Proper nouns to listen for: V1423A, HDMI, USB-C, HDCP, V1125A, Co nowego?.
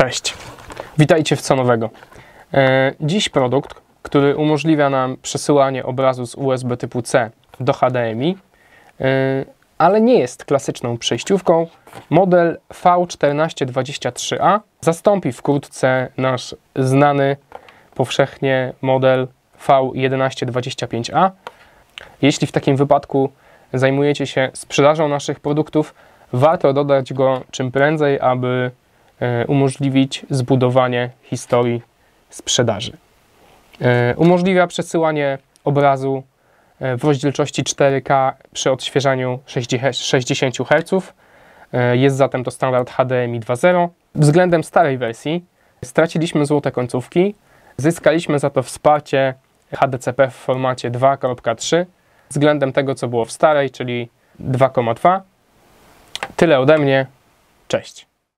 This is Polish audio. Cześć, witajcie w co nowego. Dziś produkt, który umożliwia nam przesyłanie obrazu z USB typu C do HDMI, ale nie jest klasyczną przejściówką. Model V1423A zastąpi wkrótce nasz znany powszechnie model V1125A. Jeśli w takim wypadku zajmujecie się sprzedażą naszych produktów, warto dodać go czym prędzej, aby umożliwić zbudowanie historii sprzedaży. Umożliwia przesyłanie obrazu w rozdzielczości 4K przy odświeżaniu 60 Hz. Jest zatem to standard HDMI 2.0. Względem starej wersji straciliśmy złote końcówki. Zyskaliśmy za to wsparcie HDCP w formacie 2.3 względem tego, co było w starej, czyli 2.2. Tyle ode mnie. Cześć.